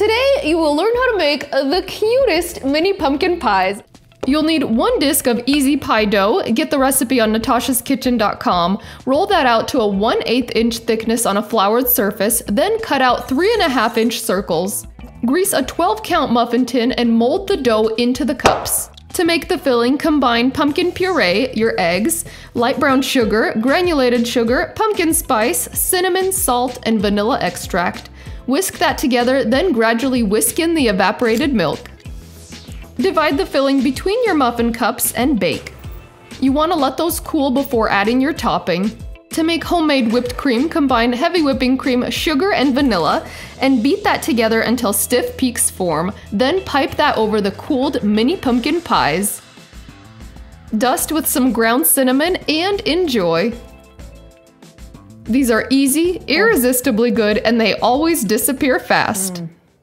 Today, you will learn how to make the cutest mini pumpkin pies. You'll need one disc of easy pie dough, get the recipe on natashaskitchen.com, roll that out to a 1/8 inch thickness on a floured surface, then cut out 3.5 inch circles. Grease a 12 count muffin tin and mold the dough into the cups. To make the filling, combine pumpkin puree, your eggs, light brown sugar, granulated sugar, pumpkin spice, cinnamon, salt, and vanilla extract. Whisk that together, then gradually whisk in the evaporated milk. Divide the filling between your muffin cups and bake. You want to let those cool before adding your topping. To make homemade whipped cream, combine heavy whipping cream, sugar, and vanilla, and beat that together until stiff peaks form, then pipe that over the cooled mini pumpkin pies. Dust with some ground cinnamon and enjoy! These are easy, irresistibly good, and they always disappear fast.